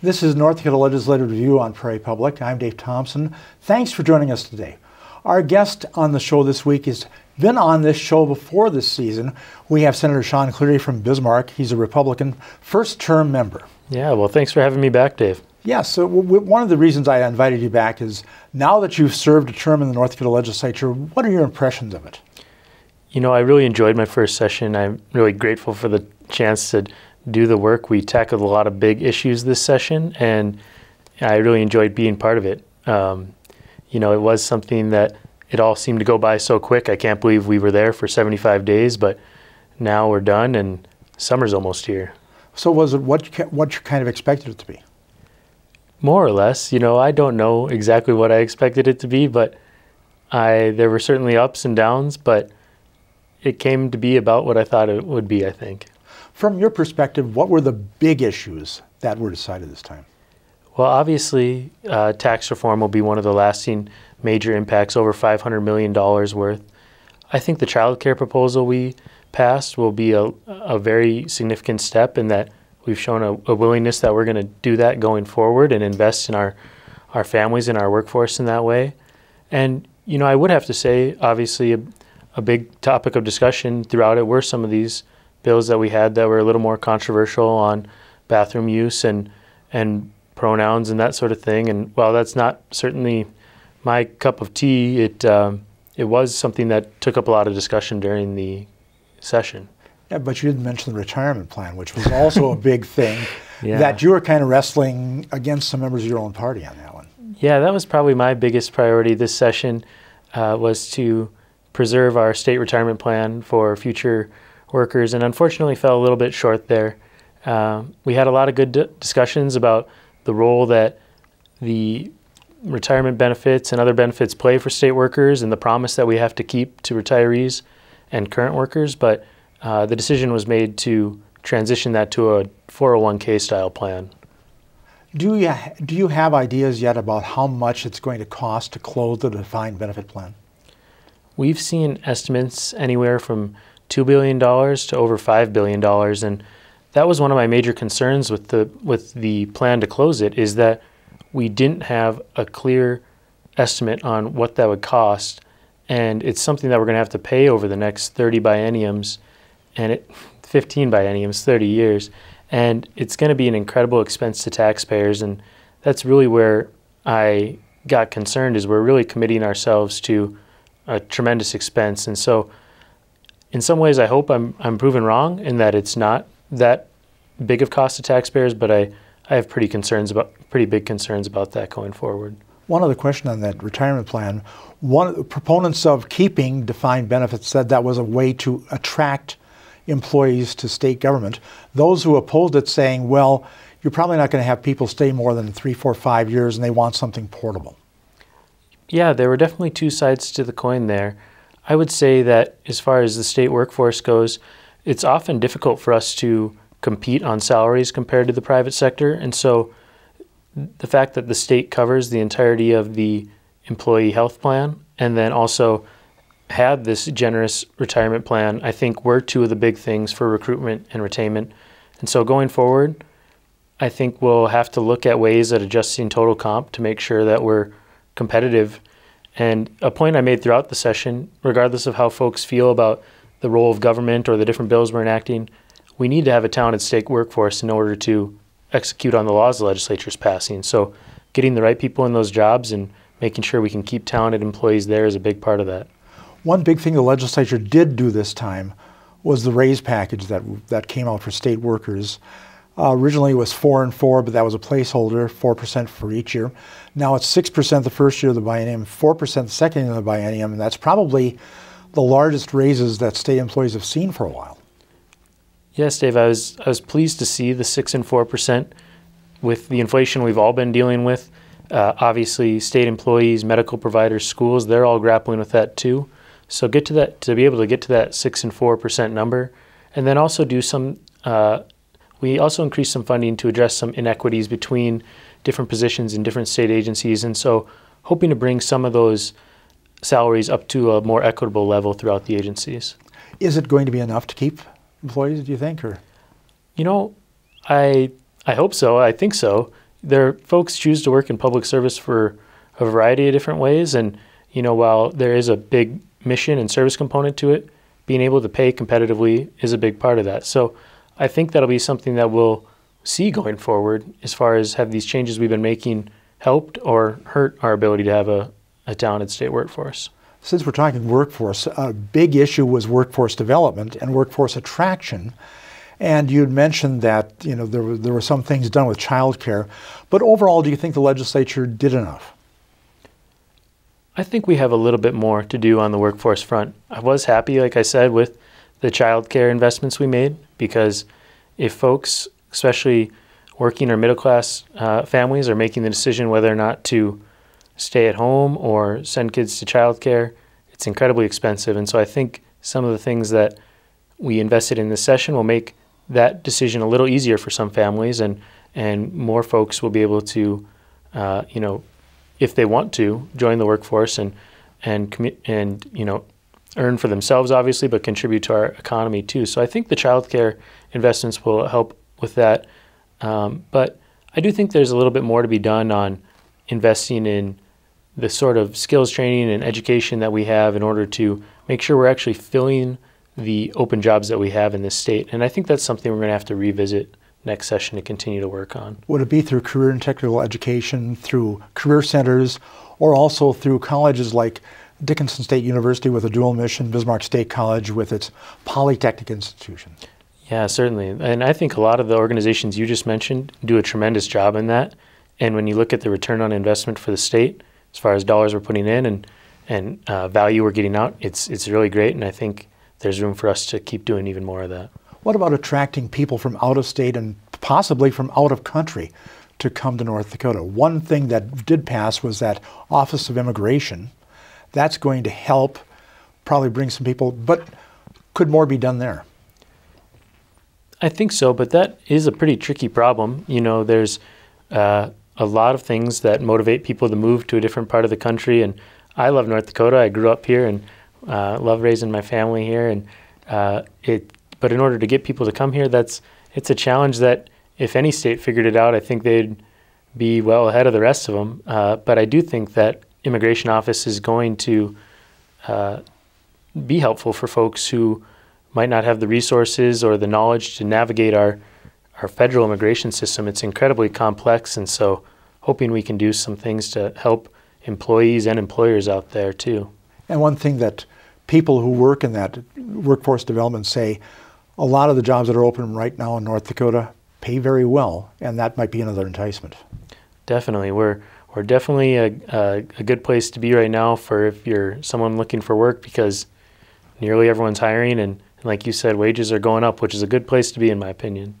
This is North Dakota Legislative Review on Prairie Public. I'm Dave Thompson. Thanks for joining us today. Our guest on the show this week has been on this show before this season. We have Senator Sean Cleary from Bismarck. He's a Republican first-term member. Yeah, well, thanks for having me back, Dave. Yeah, so one of the reasons I invited you back is now that you've served a term in the North Dakota legislature, what are your impressions of it? You know, I really enjoyed my first session. I'm really grateful for the chance to do the work. We tackled a lot of big issues this session, and I really enjoyed being part of it. You know, it was something that it all seemed to go by so quick. I can't believe we were there for 75 days, but now we're done and summer's almost here. So was it what you kind of expected it to be? More or less. You know, I don't know exactly what I expected it to be, but there were certainly ups and downs, but it came to be about what I thought it would be, I think. From your perspective, what were the big issues that were decided this time? Well, obviously, tax reform will be one of the lasting major impacts, over $500 million worth. I think the child care proposal we passed will be a very significant step in that we've shown a willingness that we're going to do that going forward and invest in our families and our workforce in that way. And, you know, I would have to say, obviously, a big topic of discussion throughout it were some of these bills that we had that were a little more controversial on bathroom use and pronouns and that sort of thing. And while that's not certainly my cup of tea, it was something that took up a lot of discussion during the session. Yeah, but you didn't mention the retirement plan, which was also a big thing that you were kind of wrestling against some members of your own party on that one. Yeah, that was probably my biggest priority this session was to preserve our state retirement plan for future workers, and unfortunately fell a little bit short there. We had a lot of good discussions about the role that the retirement benefits and other benefits play for state workers and the promise that we have to keep to retirees and current workers, but the decision was made to transition that to a 401k style plan. Do you have ideas yet about how much it's going to cost to close the defined benefit plan? We've seen estimates anywhere from $2 billion to over $5 billion. And that was one of my major concerns with the plan to close it, is that we didn't have a clear estimate on what that would cost. And it's something that we're going to have to pay over the next 30 bienniums, 15 bienniums, 30 years. And it's going to be an incredible expense to taxpayers. And that's really where I got concerned, is we're really committing ourselves to a tremendous expense. And so in some ways, I hope I'm proven wrong in that it's not that big of cost to taxpayers, but I have pretty big concerns about that going forward. One other question on that retirement plan. One of the proponents of keeping defined benefits said that was a way to attract employees to state government. Those who opposed it saying, well, you're probably not going to have people stay more than 3, 4, 5 years, and they want something portable. Yeah, there were definitely two sides to the coin there. I would say that as far as the state workforce goes, it's often difficult for us to compete on salaries compared to the private sector. And so the fact that the state covers the entirety of the employee health plan and then also had this generous retirement plan, I think were two of the big things for recruitment and retainment. And so going forward, I think we'll have to look at ways at adjusting total comp to make sure that we're competitive. And a point I made throughout the session, regardless of how folks feel about the role of government or the different bills we're enacting, we need to have a talented state workforce in order to execute on the laws the legislature's passing. So getting the right people in those jobs and making sure we can keep talented employees there is a big part of that. One big thing the legislature did do this time was the raise package that came out for state workers. Originally it was 4% and 4%, but that was a placeholder, 4% for each year. Now it's 6% the first year of the biennium, 4% the second year of the biennium, and that's probably the largest raises that state employees have seen for a while. Yes, Dave, I was pleased to see the 6% and 4% with the inflation we've all been dealing with. Obviously, state employees, medical providers, schools, they're all grappling with that too. So to be able to get to that 6% and 4% number, and then also do some we also increased some funding to address some inequities between different positions in different state agencies, and so hoping to bring some of those salaries up to a more equitable level throughout the agencies. Is it going to be enough to keep employees, do you think? Or, you know, I hope so. I think so. folks choose to work in public service for a variety of different ways. And, you know, while there is a big mission and service component to it, being able to pay competitively is a big part of that. So I think that'll be something that we'll see going forward as far as have these changes we've been making helped or hurt our ability to have a talented state workforce. Since we're talking workforce, a big issue was workforce development and workforce attraction. And you'd mentioned that, you know, there were some things done with childcare, but overall, do you think the legislature did enough? I think we have a little bit more to do on the workforce front. I was happy, like I said, with the childcare investments we made, because if folks, especially working or middle-class families, are making the decision whether or not to stay at home or send kids to childcare, it's incredibly expensive. And so I think some of the things that we invested in this session will make that decision a little easier for some families, and more folks will be able to, you know, if they want to, join the workforce and you know, earn for themselves, obviously, but contribute to our economy too. So I think the childcare investments will help with that. But I do think there's a little bit more to be done on investing in the sort of skills training and education that we have in order to make sure we're actually filling the open jobs that we have in this state. And I think that's something we're going to have to revisit next session to continue to work on. Would it be through career and technical education, through career centers, or also through colleges like Dickinson State University with a dual mission, Bismarck State College with its polytechnic institution? Yeah, certainly. And I think a lot of the organizations you just mentioned do a tremendous job in that. And when you look at the return on investment for the state, as far as dollars we're putting in and value we're getting out, it's really great. And I think there's room for us to keep doing even more of that. What about attracting people from out of state and possibly from out of country to come to North Dakota? One thing that did pass was that Office of Immigration. That's going to help probably bring some people, but could more be done there? I think so, but that is a pretty tricky problem. You know, there's a lot of things that motivate people to move to a different part of the country, and I love North Dakota. I grew up here and love raising my family here, and but in order to get people to come here, it's a challenge that if any state figured it out, I think they'd be well ahead of the rest of them. But I do think that immigration office is going to be helpful for folks who might not have the resources or the knowledge to navigate our federal immigration system. It's incredibly complex, and so hoping we can do some things to help employees and employers out there too. And one thing that people who work in that workforce development say, a lot of the jobs that are open right now in North Dakota pay very well, and that might be another enticement. Definitely. We're definitely a good place to be right now for if you're someone looking for work, because nearly everyone's hiring, and like you said, wages are going up, which is a good place to be in my opinion.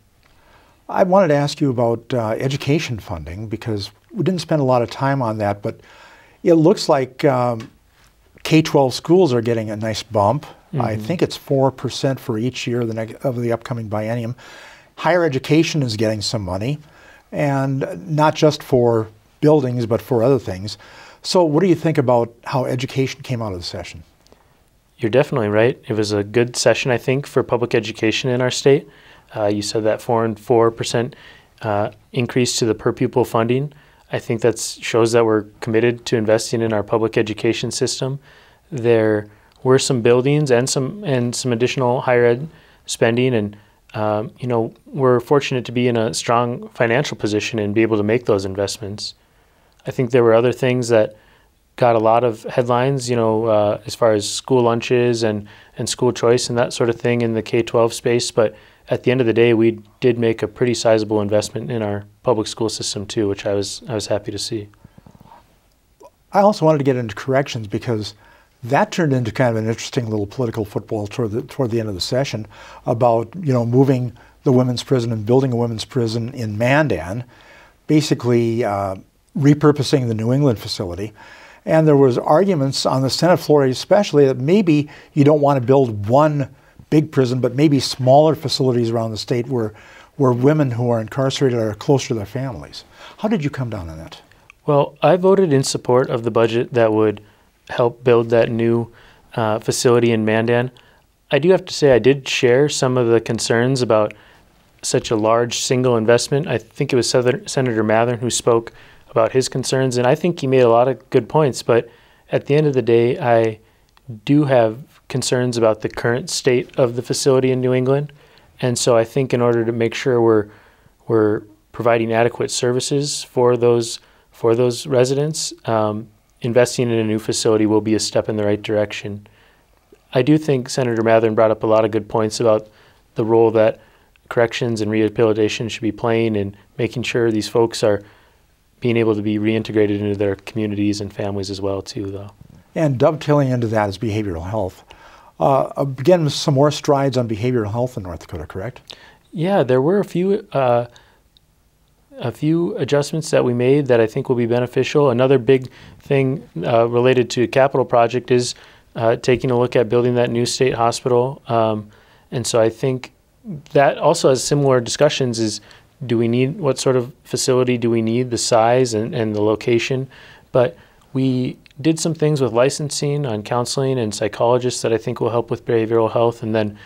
I wanted to ask you about education funding, because we didn't spend a lot of time on that, but it looks like K-12 schools are getting a nice bump. Mm-hmm. I think it's 4% for each year of the upcoming biennium. Higher education is getting some money, and not just for buildings, but for other things. So what do you think about how education came out of the session? You're definitely right. It was a good session, I think, for public education in our state. You said that 4% increase to the per pupil funding. I think that shows that we're committed to investing in our public education system. There were some buildings and some additional higher ed spending, and you know, we're fortunate to be in a strong financial position and be able to make those investments. I think there were other things that got a lot of headlines, you know, as far as school lunches and school choice and that sort of thing in the K-12 space. But at the end of the day, we did make a pretty sizable investment in our public school system too, which I was happy to see. I also wanted to get into corrections, because that turned into kind of an interesting little political football toward the end of the session about, you know, moving the women's prison and building a women's prison in Mandan, basically repurposing the New England facility. And there was arguments on the Senate floor especially that maybe you don't want to build one big prison, but maybe smaller facilities around the state where women who are incarcerated are closer to their families. How did you come down on that? Well, I voted in support of the budget that would help build that new facility in Mandan. I do have to say I did share some of the concerns about such a large single investment. I think it was Senator Mathern who spoke about his concerns, and I think he made a lot of good points, but at the end of the day, I do have concerns about the current state of the facility in New England. And so I think in order to make sure we're providing adequate services for those residents, investing in a new facility will be a step in the right direction. I do think Senator Mathern brought up a lot of good points about the role that corrections and rehabilitation should be playing in making sure these folks are being able to be reintegrated into their communities and families as well, too, though. And dovetailing into that is behavioral health. Again, some more strides on behavioral health in North Dakota, correct? Yeah, there were a few adjustments that we made that I think will be beneficial. Another big thing related to a capital project is taking a look at building that new state hospital. And so I think that also has similar discussions is, do we need, what sort of facility do we need, the size and the location? But we did some things with licensing on counseling and psychologists that I think will help with behavioral health. And then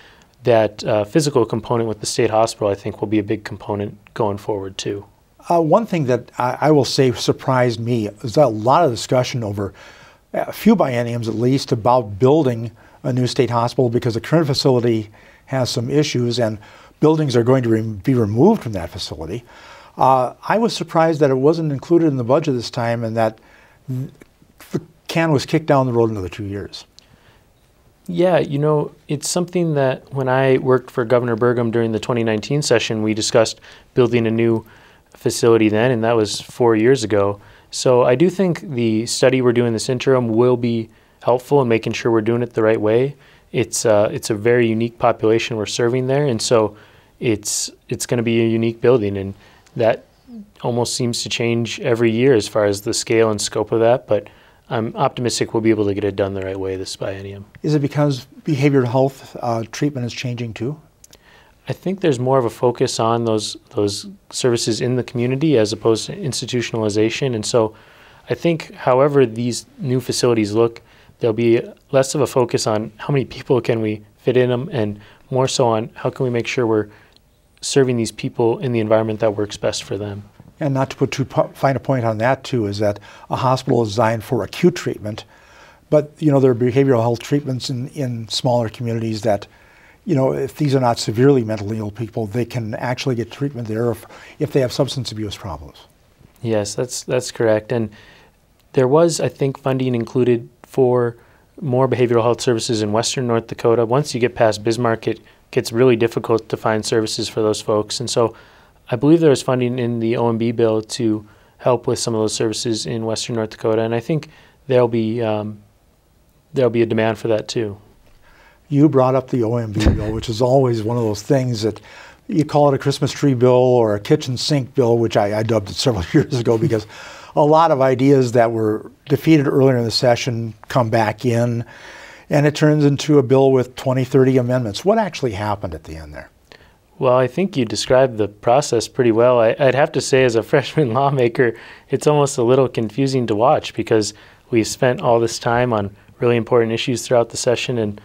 that physical component with the state hospital, I think, will be a big component going forward, too. One thing that I will say surprised me is that a lot of discussion over a few bienniums, at least, about building a new state hospital because the current facility has some issues and buildings are going to be removed from that facility. I was surprised that it wasn't included in the budget this time and that the can was kicked down the road another 2 years. Yeah, you know, it's something that when I worked for Governor Burgum during the 2019 session, we discussed building a new facility then, and that was 4 years ago. So I do think the study we're doing this interim will be helpful in making sure we're doing it the right way. It's a very unique population we're serving there, and so it's going to be a unique building, and that almost seems to change every year as far as the scale and scope of that, but I'm optimistic we'll be able to get it done the right way this biennium. Is it because behavioral health treatment is changing too? I think there's more of a focus on those services in the community as opposed to institutionalization, and so I think however these new facilities look, there'll be less of a focus on how many people can we fit in them and more so on how can we make sure we're serving these people in the environment that works best for them. And not to put too fine a point on that too is that a hospital is designed for acute treatment, but you know there are behavioral health treatments in smaller communities that, you know, if these are not severely mentally ill people, they can actually get treatment there if they have substance abuse problems. Yes, that's correct. And there was, I think, funding included for more behavioral health services in western North Dakota. Once you get past Bismarck, it gets really difficult to find services for those folks. And so I believe there was funding in the OMB bill to help with some of those services in western North Dakota, and I think there'll be a demand for that too. You brought up the OMB bill, which is always one of those things that you call it a Christmas tree bill or a kitchen sink bill, which I dubbed it several years ago because a lot of ideas that were defeated earlier in the session come back in, and it turns into a bill with 20, 30 amendments. What actually happened at the end there? Well, I think you described the process pretty well. I'd have to say as a freshman lawmaker, it's almost a little confusing to watch because we spent all this time on really important issues throughout the session, and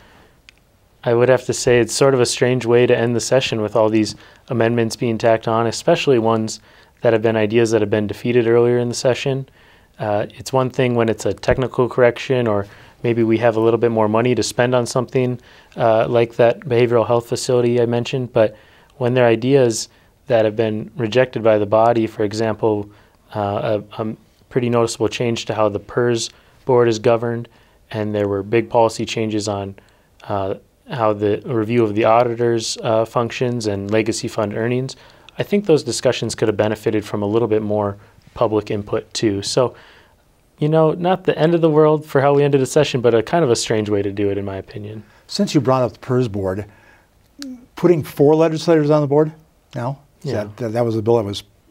I would have to say it's sort of a strange way to end the session with all these amendments being tacked on, especially ones that have been ideas that have been defeated earlier in the session. It's one thing when it's a technical correction or maybe we have a little bit more money to spend on something like that behavioral health facility I mentioned, but when there are ideas that have been rejected by the body, for example, a pretty noticeable change to how the PERS board is governed, and there were big policy changes on how the review of the auditor's functions and legacy fund earnings, I think those discussions could have benefited from a little bit more public input too. So, you know, not the end of the world for how we ended a session, but a kind of a strange way to do it in my opinion. Since you brought up the PERS board, putting 4 legislators on the board now, yeah. that was a bill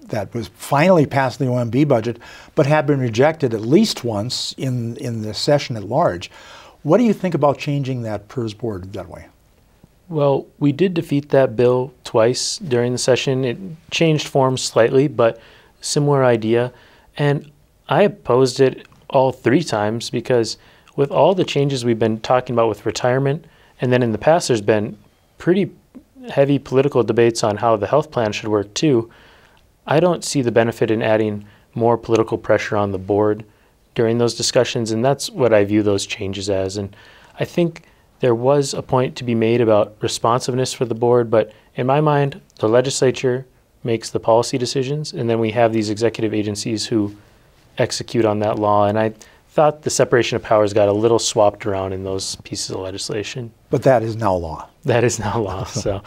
that was finally passed in the OMB budget, but had been rejected at least once in the session at large. What do you think about changing that PERS board that way? Well, we did defeat that bill twice during the session. It changed form slightly, but similar idea. And I opposed it all 3 times because with all the changes we've been talking about with retirement, and then in the past there's been pretty heavy political debates on how the health plan should work too, I don't see the benefit in adding more political pressure on the board during those discussions, and that's what I view those changes as. And I think there was a point to be made about responsiveness for the board, but in my mind, the legislature makes the policy decisions, and then we have these executive agencies who execute on that law. And I thought the separation of powers got a little swapped around in those pieces of legislation. But that is now law. That is now law. So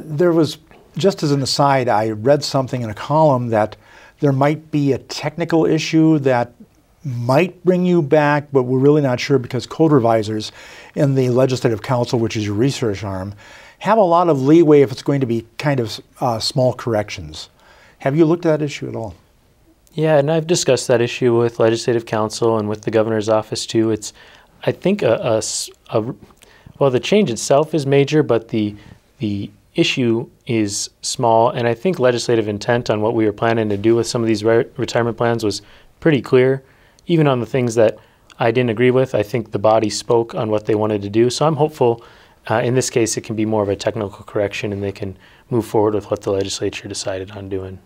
there was, just as an aside, I read something in a column that there might be a technical issue that might bring you back, but we're really not sure, because code revisers in the legislative council, which is your research arm, have a lot of leeway if it's going to be kind of small corrections. Have you looked at that issue at all? Yeah, and I've discussed that issue with legislative council and with the governor's office too. It's, I think, well, the change itself is major, but the issue is small, and I think legislative intent on what we were planning to do with some of these retirement plans was pretty clear. Even on the things that I didn't agree with, I think the body spoke on what they wanted to do. So I'm hopeful in this case it can be more of a technical correction and they can move forward with what the legislature decided on doing.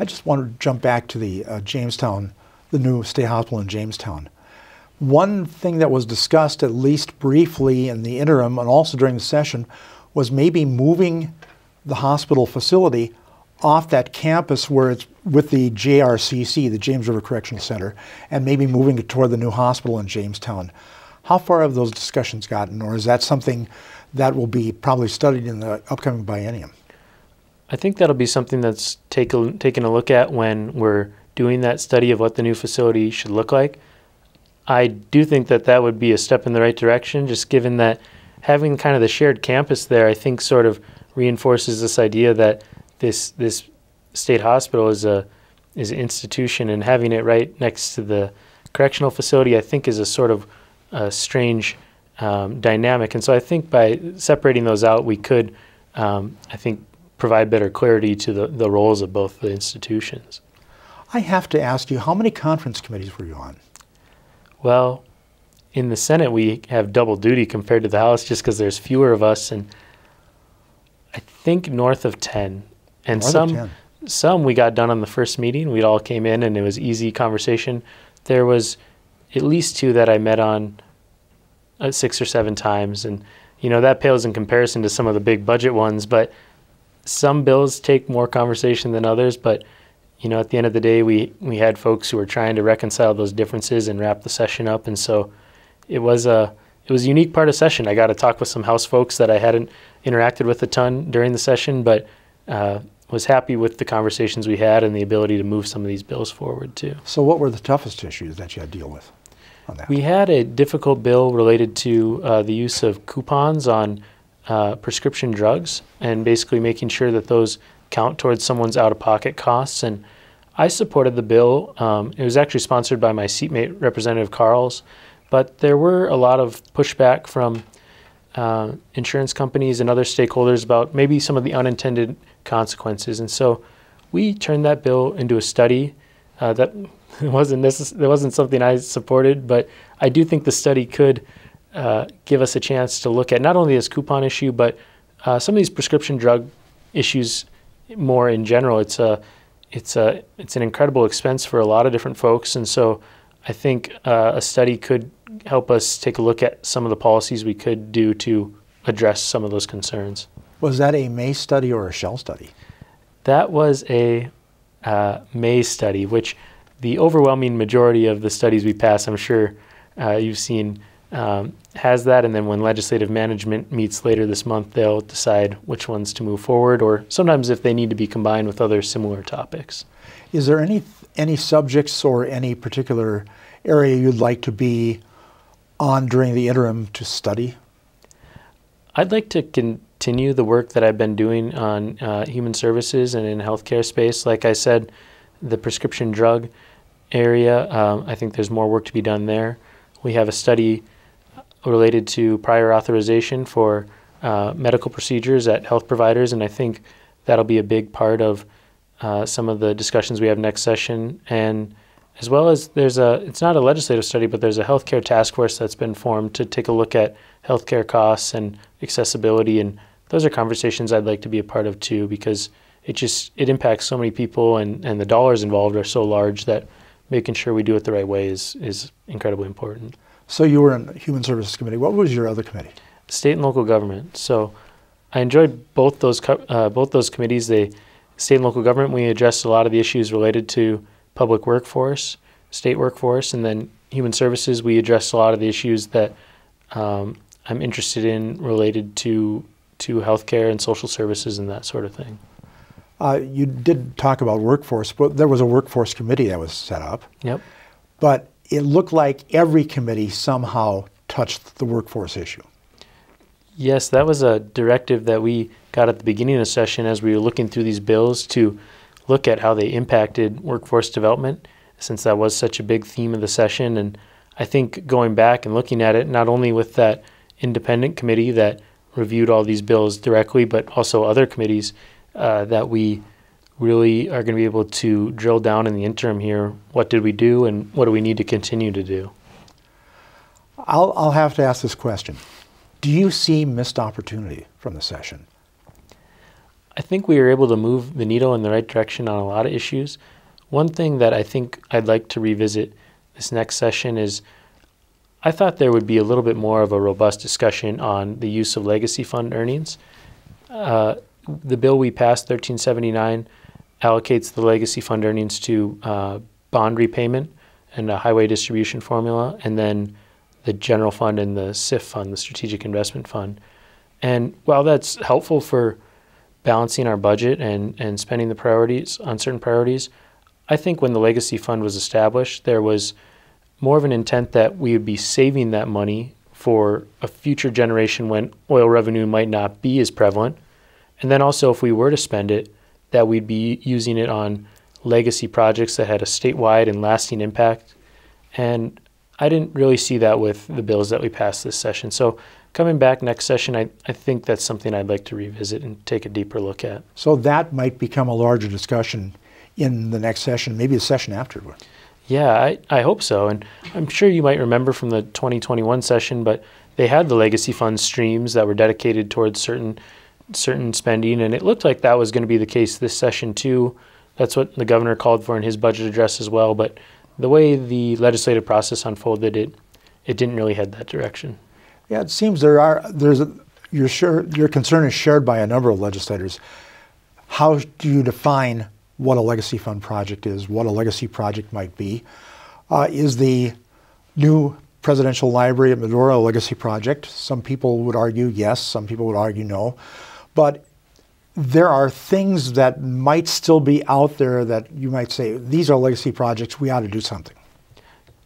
I just want to jump back to the Jamestown, the new state hospital in Jamestown. One thing that was discussed, at least briefly in the interim and also during the session, was maybe moving the hospital facility off that campus where it's with the JRCC, the James River Correctional Center, and maybe moving it toward the new hospital in Jamestown. How far have those discussions gotten, or is that something that will be probably studied in the upcoming biennium? I think that'll be something that's taken a look at when we're doing that study of what the new facility should look like. I do think that that would be a step in the right direction, just given that having kind of the shared campus there, I think, sort of reinforces this idea that this state hospital is an institution, and having it right next to the correctional facility, I think, is a sort of strange dynamic. And so I think by separating those out, we could, I think, provide better clarity to the roles of both the institutions. I have to ask you, how many conference committees were you on? Well, in the Senate, we have double duty compared to the House, just because there's fewer of us, and I think north of 10. And some we got done on the first meeting. We'd all came in and it was easy conversation. There was at least two that I met on 6 or 7 times. And, you know, that pales in comparison to some of the big budget ones, but some bills take more conversation than others. But, you know, at the end of the day, we had folks who were trying to reconcile those differences and wrap the session up. And so it was a unique part of session. I got to talk with some House folks that I hadn't interacted with a ton during the session, but was happy with the conversations we had and the ability to move some of these bills forward too. So what were the toughest issues that you had to deal with on that? We had a difficult bill related to the use of coupons on prescription drugs, and basically making sure that those count towards someone's out-of-pocket costs. And I supported the bill. It was actually sponsored by my seatmate, Representative Carls, but there were a lot of pushback from insurance companies and other stakeholders about maybe some of the unintended consequences. And so we turned that bill into a study. That wasn't something I supported, but I do think the study could give us a chance to look at not only this coupon issue, but some of these prescription drug issues more in general. It's an incredible expense for a lot of different folks, and so I think a study could help us take a look at some of the policies we could do to address some of those concerns. Was that a May study or a Shell study? That was a May study, which the overwhelming majority of the studies we pass, I'm sure you've seen, has that. And then when legislative management meets later this month, they'll decide which ones to move forward, or sometimes if they need to be combined with other similar topics. Is there any subjects or any particular area you'd like to be on during the interim to study? I'd like to continue the work that I've been doing on human services and in healthcare space. Like I said, the prescription drug area, I think there's more work to be done there. We have a study related to prior authorization for medical procedures at health providers, and I think that'll be a big part of some of the discussions we have next session. And as well as it's not a legislative study, but there's a healthcare task force that's been formed to take a look at healthcare costs and accessibility and those are conversations I'd like to be a part of too, because it impacts so many people, and the dollars involved are so large that making sure we do it the right way is incredibly important. So you were on the Human Services Committee. What was your other committee? State and local government. So I enjoyed both those committees. State and local government, we addressed a lot of the issues related to public workforce, state workforce, and then human services, we addressed a lot of the issues that I'm interested in related to healthcare and social services and that sort of thing. You did talk about workforce, but there was a workforce committee that was set up. Yep. But it looked like every committee somehow touched the workforce issue. Yes, that was a directive that we got at the beginning of the session as we were looking through these bills to look at how they impacted workforce development, since that was such a big theme of the session. And I think going back and looking at it, not only with that independent committee that reviewed all these bills directly, but also other committees, that we really are going to be able to drill down in the interim here. What did we do and what do we need to continue to do? I'll have to ask this question. Do you see missed opportunity from the session? I think we were able to move the needle in the right direction on a lot of issues. One thing that I think I'd like to revisit this next session is I thought there would be a little bit more of a robust discussion on the use of legacy fund earnings. The bill we passed, 1379, allocates the legacy fund earnings to bond repayment and a highway distribution formula, and then the general fund and the SIF fund, the strategic investment fund. And while that's helpful for balancing our budget and spending the priorities on certain priorities, I think when the legacy fund was established, there was more of an intent that we would be saving that money for a future generation when oil revenue might not be as prevalent. And then also if we were to spend it, that we'd be using it on legacy projects that had a statewide and lasting impact. And I didn't really see that with the bills that we passed this session. So coming back next session, I think that's something I'd like to revisit and take a deeper look at. So that might become a larger discussion in the next session, maybe a session afterward. Yeah, I hope so. And I'm sure you might remember from the 2021 session, but they had the legacy fund streams that were dedicated towards certain spending, and it looked like that was going to be the case this session too. That's what the governor called for in his budget address as well, but the way the legislative process unfolded, it didn't really head that direction. Yeah, it seems your concern is shared by a number of legislators. How do you define what a legacy fund project is, what a legacy project might be? Is the new presidential library at Medora a legacy project? Some people would argue yes, some people would argue no. But there are things that might still be out there that you might say, these are legacy projects, we ought to do something.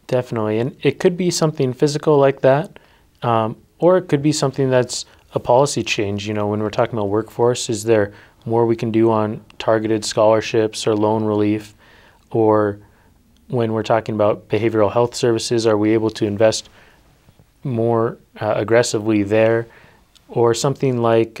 Definitely, and it could be something physical like that, or it could be something that's a policy change. You know, when we're talking about workforce, is there more we can do on targeted scholarships or loan relief? Or when we're talking about behavioral health services, are we able to invest more aggressively there? Or something like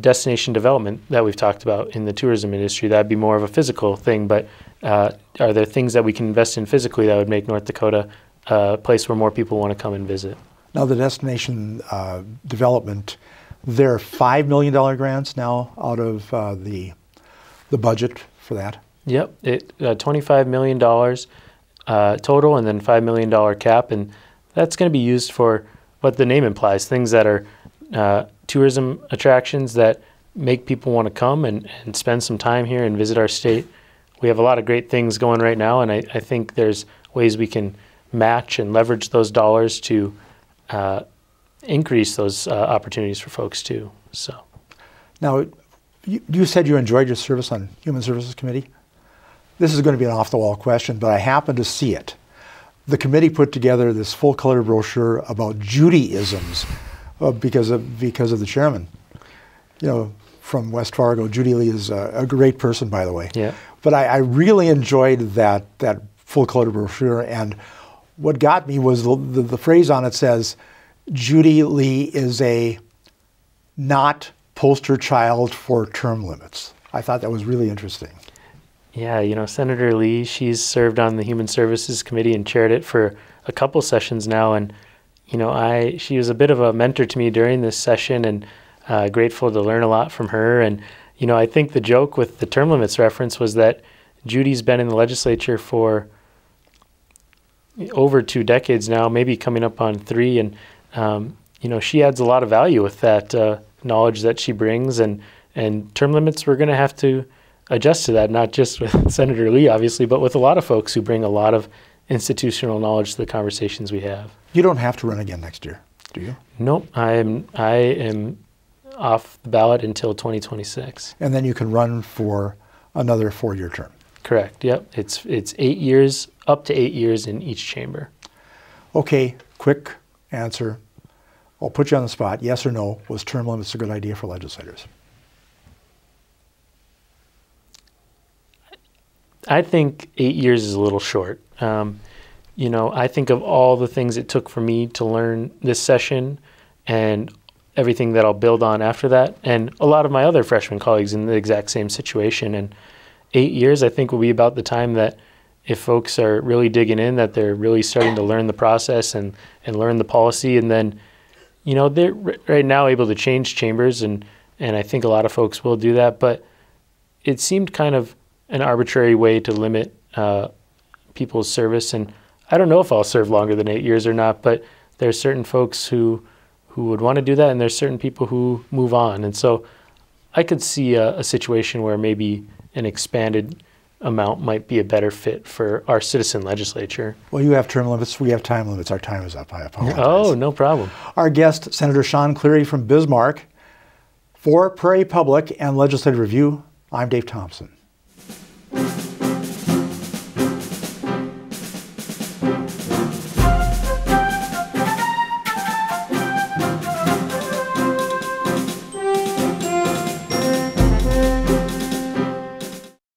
destination development that we've talked about in the tourism industry. That'd be more of a physical thing, but are there things that we can invest in physically that would make North Dakota a place where more people want to come and visit? Now the destination development, there are $5 million grants now out of the budget for that. Yep, $25 million total, and then $5 million cap, and that's going to be used for what the name implies, things that are tourism attractions that make people want to come and spend some time here and visit our state. We have a lot of great things going right now, and I think there's ways we can match and leverage those dollars to increase those opportunities for folks too. So, now, you said you enjoyed your service on Human Services Committee. This is going to be an off-the-wall question, but I happened to see it. The committee put together this full-color brochure about Judaisms because of the chairman, you know, from West Fargo. Judy Lee is a great person, by the way. Yeah. But I really enjoyed that full-color brochure, and what got me was the phrase on it says, Judy Lee is a not poster child for term limits. I thought that was really interesting. Yeah, you know, Senator Lee, she's served on the Human Services Committee and chaired it for a couple sessions now, and you know, she was a bit of a mentor to me during this session, and grateful to learn a lot from her. And, you know, I think the joke with the term limits reference was that Judy's been in the legislature for over 2 decades now, maybe coming up on 3. And, you know, she adds a lot of value with that knowledge that she brings. And term limits, we're going to have to adjust to that, not just with Senator Lee, obviously, but with a lot of folks who bring a lot of institutional knowledge to the conversations we have. You don't have to run again next year, do you? Nope. I am off the ballot until 2026. And then you can run for another 4-year term. Correct. Yep. It's 8 years, up to 8 years in each chamber. Okay. Quick answer. I'll put you on the spot. Yes or no, was term limits a good idea for legislators? I think 8 years is a little short. You know, I think of all the things it took for me to learn this session and everything that I'll build on after that, and a lot of my other freshman colleagues in the exact same situation. And 8 years, I think, will be about the time that if folks are really digging in, that they're really starting to learn the process and learn the policy. And then, you know, they're right now able to change chambers, and I think a lot of folks will do that. But it seemed kind of an arbitrary way to limit people's service. And I don't know if I'll serve longer than 8 years or not, but there are certain folks who would want to do that, and there's certain people who move on. And so I could see a situation where maybe an expanded amount might be a better fit for our citizen legislature. Well, you have term limits. We have time limits. Our time is up. I apologize. Oh, no problem. Our guest, Senator Sean Cleary from Bismarck. For Prairie Public and Legislative Review, I'm Dave Thompson.